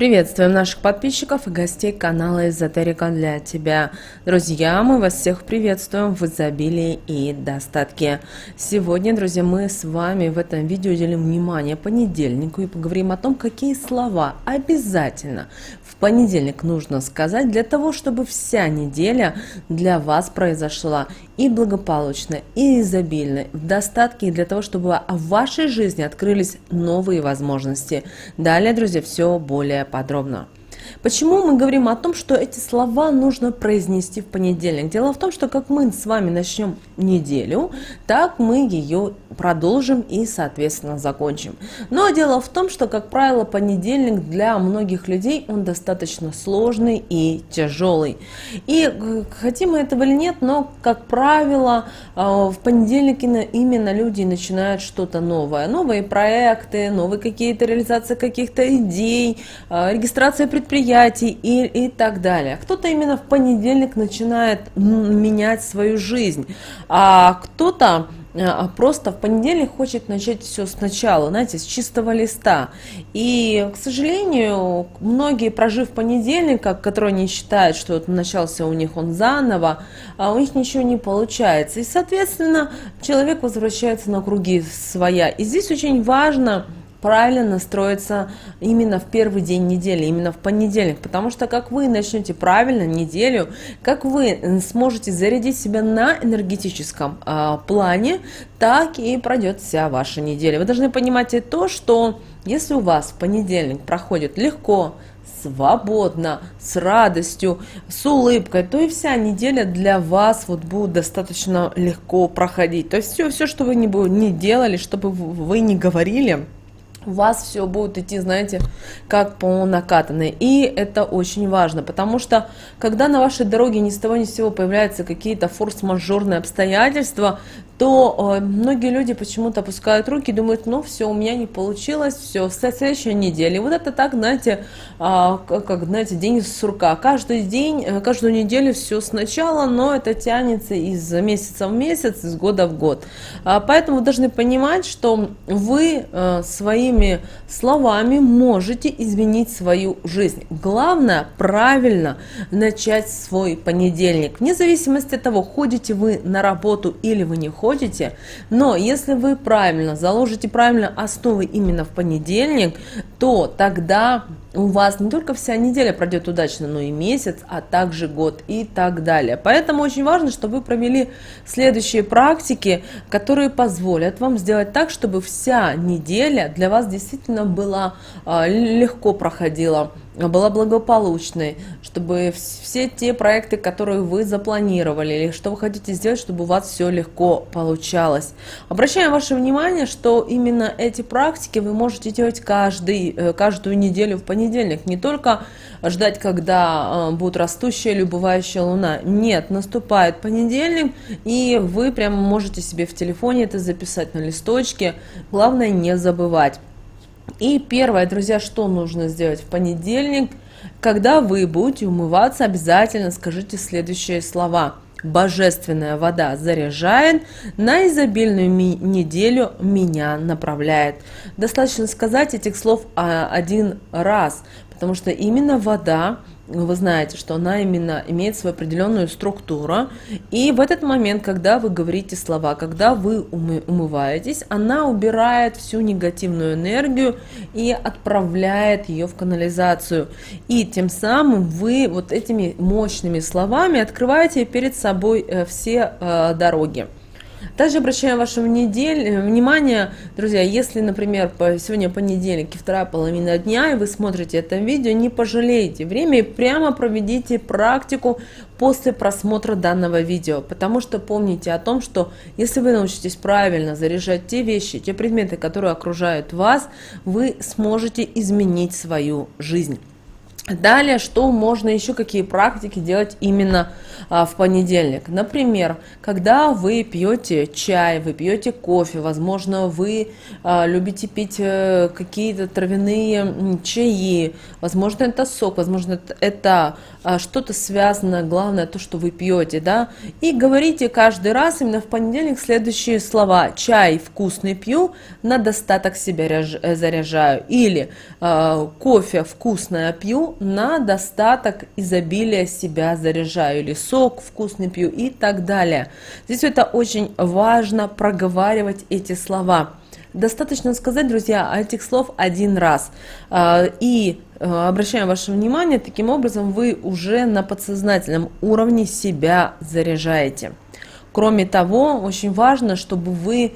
Приветствуем наших подписчиков и гостей канала «Эзотерика для тебя». Друзья, мы вас всех приветствуем в изобилии и достатке. Сегодня, друзья, мы с вами в этом видео уделим внимание понедельнику и поговорим о том, какие слова обязательно в понедельник нужно сказать для того, чтобы вся неделя для вас произошла и благополучно, и изобильно, в достатке, и для того, чтобы в вашей жизни открылись новые возможности. Далее, друзья, все более подробно. Почему мы говорим о том, что эти слова нужно произнести в понедельник? Дело в том, что как мы с вами начнем неделю, так мы ее продолжим и, соответственно, закончим. Но дело в том, что, как правило, понедельник для многих людей он достаточно сложный и тяжелый. И хотим мы этого или нет, но, как правило, в понедельник именно люди начинают что-то новое. Новые проекты, новые какие-то реализации каких-то идей, регистрация предприятий. И так далее. Кто-то именно в понедельник начинает менять свою жизнь, а кто-то просто в понедельник хочет начать все сначала, знаете, с чистого листа. И, к сожалению, многие, прожив понедельник, которые не считают, что вот начался у них он заново, а у них ничего не получается. И, соответственно, человек возвращается на круги своя. И здесь очень важно правильно настроиться именно в первый день недели, именно в понедельник, потому что как вы начнете правильно неделю, как вы сможете зарядить себя на энергетическом плане, так и пройдет вся ваша неделя. Вы должны понимать и то, что если у вас в понедельник проходит легко, свободно, с радостью, с улыбкой, то и вся неделя для вас вот будет достаточно легко проходить. То есть все, что вы не делали, что бы вы не говорили, у вас все будет идти, знаете, как по накатанной. И это очень важно, потому что, когда на вашей дороге ни с того ни с сего появляются какие-то форс-мажорные обстоятельства, то многие люди почему-то опускают руки и думают, ну все, у меня не получилось, все, в следующей неделе. Вот это так, знаете, как, знаете, день из сурка. Каждый день, каждую неделю все сначала, но это тянется из месяца в месяц, из года в год. Поэтому вы должны понимать, что вы своими словами можете изменить свою жизнь. Главное, правильно начать свой понедельник. Вне зависимости от того, ходите вы на работу или вы не ходите, но если вы правильно заложите правильно основы именно в понедельник, то тогда у вас не только вся неделя пройдет удачно, но и месяц, а также год и так далее. Поэтому очень важно, чтобы вы провели следующие практики, которые позволят вам сделать так, чтобы вся неделя для вас действительно была легко проходила, была благополучной, чтобы все те проекты, которые вы запланировали или что вы хотите сделать, чтобы у вас все легко получалось. Обращаем ваше внимание, что именно эти практики вы можете делать каждую неделю в понедельник, не только ждать, когда будет растущая или убывающая луна. Нет, наступает понедельник, и вы прям можете себе в телефоне это записать на листочке. Главное, не забывать. И первое, друзья, что нужно сделать в понедельник, когда вы будете умываться, обязательно скажите следующие слова. Божественная вода заряжает, на изобильную неделю меня направляет. Достаточно сказать этих слов один раз, потому что именно вода, вы знаете, что она именно имеет свою определенную структуру. И в этот момент, когда вы говорите слова, когда вы умываетесь, она убирает всю негативную энергию и отправляет ее в канализацию. И тем самым вы вот этими мощными словами открываете перед собой все дороги. Также обращаем ваше внимание, друзья, если, например, сегодня понедельник и вторая половина дня, и вы смотрите это видео, не пожалейте время и прямо проведите практику после просмотра данного видео. Потому что помните о том, что если вы научитесь правильно заряжать те вещи, те предметы, которые окружают вас, вы сможете изменить свою жизнь. Далее, что можно еще, какие практики делать именно в понедельник. Например, когда вы пьете чай, вы пьете кофе, возможно, вы любите пить какие-то травяные чаи, возможно, это сок, возможно, это что-то связано, главное, то, что вы пьете, да, и говорите каждый раз именно в понедельник следующие слова: чай вкусный пью, на достаток себя заряжаю, или кофе вкусное пью, на достаток изобилия себя заряжаю, или сок вкусный пью и так далее. Здесь это очень важно, проговаривать эти слова. Достаточно сказать, друзья, этих слов один раз. И обращаем ваше внимание, таким образом вы уже на подсознательном уровне себя заряжаете. Кроме того, очень важно, чтобы вы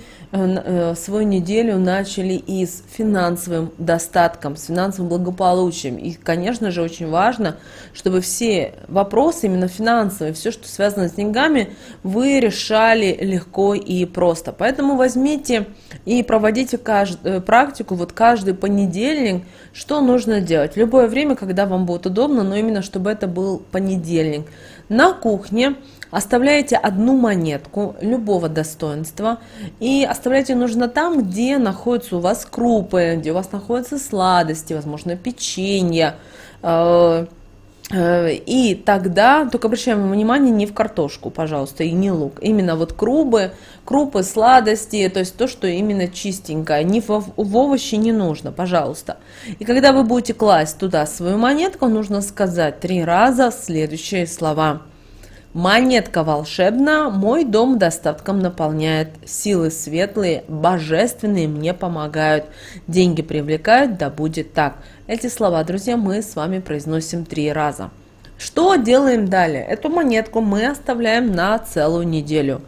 свою неделю начали и с финансовым достатком, с финансовым благополучием. И, конечно же, очень важно, чтобы все вопросы, именно финансовые, все, что связано с деньгами, вы решали легко и просто. Поэтому возьмите и проводите практику вот каждый понедельник, что нужно делать. Любое время, когда вам будет удобно, но именно чтобы это был понедельник. На кухне оставляете одну монетку любого достоинства и оставляйте нужно там, где находятся у вас крупы, где у вас находятся сладости, возможно, печенье. И тогда, только обращаем внимание, не в картошку, пожалуйста, и не лук. Именно вот крупы, сладости, то есть то, что именно чистенькое. Не в овощи не нужно, пожалуйста. И когда вы будете класть туда свою монетку, нужно сказать 3 раза следующие слова. Монетка волшебна, мой дом достатком наполняет, силы светлые, божественные мне помогают, деньги привлекают, да будет так. Эти слова, друзья, мы с вами произносим 3 раза. Что делаем далее? Эту монетку мы оставляем на целую неделю.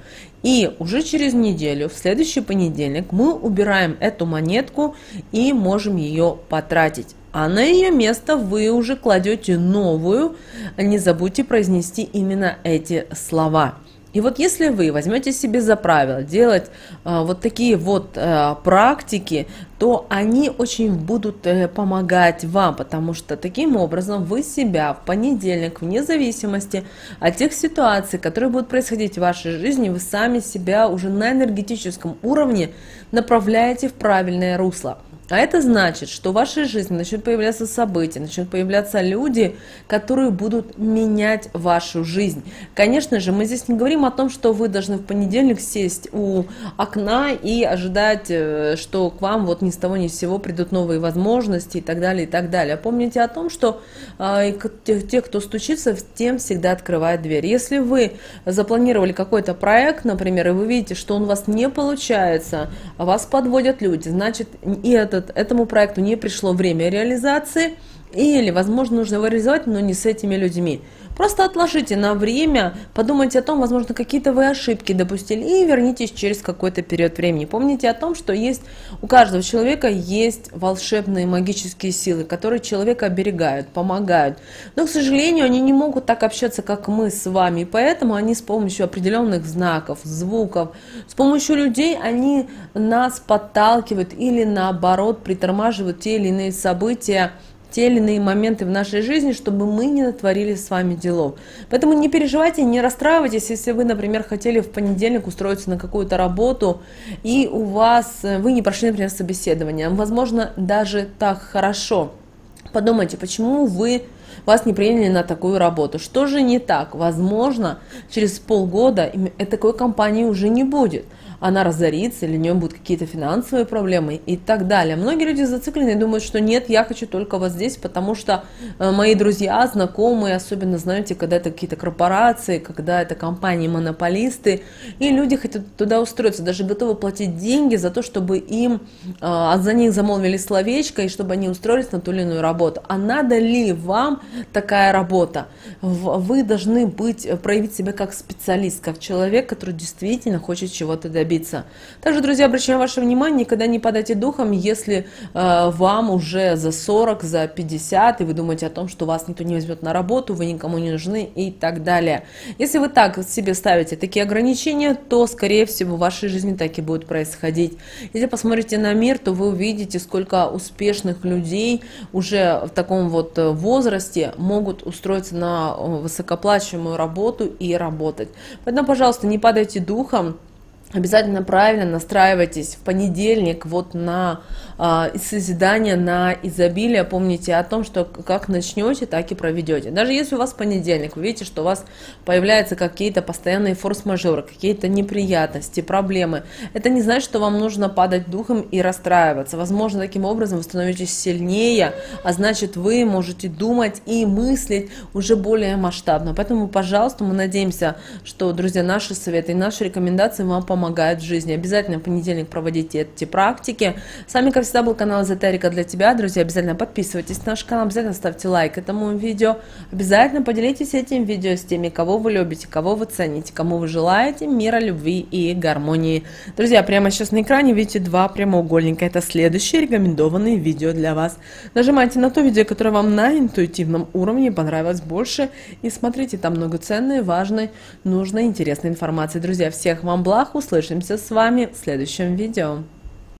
И уже через неделю, в следующий понедельник, мы убираем эту монетку и можем ее потратить. А на ее место вы уже кладете новую, не забудьте произнести именно эти слова. И вот если вы возьмете себе за правило делать вот такие вот практики, то они очень будут помогать вам, потому что таким образом вы себя в понедельник, вне зависимости от тех ситуаций, которые будут происходить в вашей жизни, вы сами себя уже на энергетическом уровне направляете в правильное русло. А это значит, что в вашей жизни начнут появляться события, начнут появляться люди, которые будут менять вашу жизнь. Конечно же, мы здесь не говорим о том, что вы должны в понедельник сесть у окна и ожидать, что к вам вот ни с того ни с сего придут новые возможности и так далее, и так далее. Помните о том, что те, кто стучится, тем всегда открывает дверь. Если вы запланировали какой-то проект, например, и вы видите, что он у вас не получается, вас подводят люди, значит, и этому проекту не пришло время реализации, или, возможно, нужно его реализовать, но не с этими людьми. Просто отложите на время, подумайте о том, возможно, какие-то вы ошибки допустили, и вернитесь через какой-то период времени. Помните о том, что есть у каждого человека есть волшебные магические силы, которые человека оберегают, помогают. Но, к сожалению, они не могут так общаться, как мы с вами, поэтому они с помощью определенных знаков, звуков, с помощью людей они нас подталкивают или, наоборот, притормаживают те или иные события, те или иные моменты в нашей жизни, чтобы мы не натворили с вами делов. Поэтому не переживайте, не расстраивайтесь, если вы, например, хотели в понедельник устроиться на какую-то работу, и вы не прошли, например, собеседование. Возможно, даже так хорошо. Подумайте, почему вас не приняли на такую работу. Что же не так? Возможно, через полгода такой компании уже не будет. Она разорится, или у нее будут какие-то финансовые проблемы и так далее. Многие люди зациклены и думают, что нет, я хочу только вас здесь, потому что мои друзья, знакомые, особенно, знаете, когда это какие-то корпорации, когда это компании-монополисты, и люди хотят туда устроиться, даже готовы платить деньги за то, чтобы за них замолвили словечко, и чтобы они устроились на ту или иную работу. А надо ли вам такая работа? Вы должны проявить себя как специалист, как человек, который действительно хочет чего-то добиться. добиться. Также, друзья, обращаю ваше внимание, никогда не падайте духом, если вам уже за 40, за 50, и вы думаете о том, что вас никто не возьмет на работу, вы никому не нужны и так далее. Если вы так себе ставите такие ограничения, то, скорее всего, в вашей жизни так и будет происходить. Если посмотрите на мир, то вы увидите, сколько успешных людей уже в таком вот возрасте могут устроиться на высокооплачиваемую работу и работать. Поэтому, пожалуйста, не падайте духом. Обязательно правильно настраивайтесь в понедельник вот на созидание, на изобилие. Помните о том, что как начнете, так и проведете. Даже если у вас понедельник, вы видите, что у вас появляются какие-то постоянные форс-мажоры, какие-то неприятности, проблемы. Это не значит, что вам нужно падать духом и расстраиваться. Возможно, таким образом вы становитесь сильнее, а значит, вы можете думать и мыслить уже более масштабно. Поэтому, пожалуйста, мы надеемся, что, друзья, наши советы и наши рекомендации вам помогают в жизни. Обязательно в понедельник проводите эти практики. С вами, как всегда, был канал Эзотерика для тебя. Друзья, обязательно подписывайтесь на наш канал, обязательно ставьте лайк этому видео, обязательно поделитесь этим видео с теми, кого вы любите, кого вы цените, кому вы желаете мира, любви и гармонии. Друзья, прямо сейчас на экране видите два прямоугольника. Это следующие рекомендованные видео для вас. Нажимайте на то видео, которое вам на интуитивном уровне понравилось больше, и смотрите, там много ценной, важной, нужной, интересной информации. Друзья, всех вам благ. Услышимся с вами в следующем видео.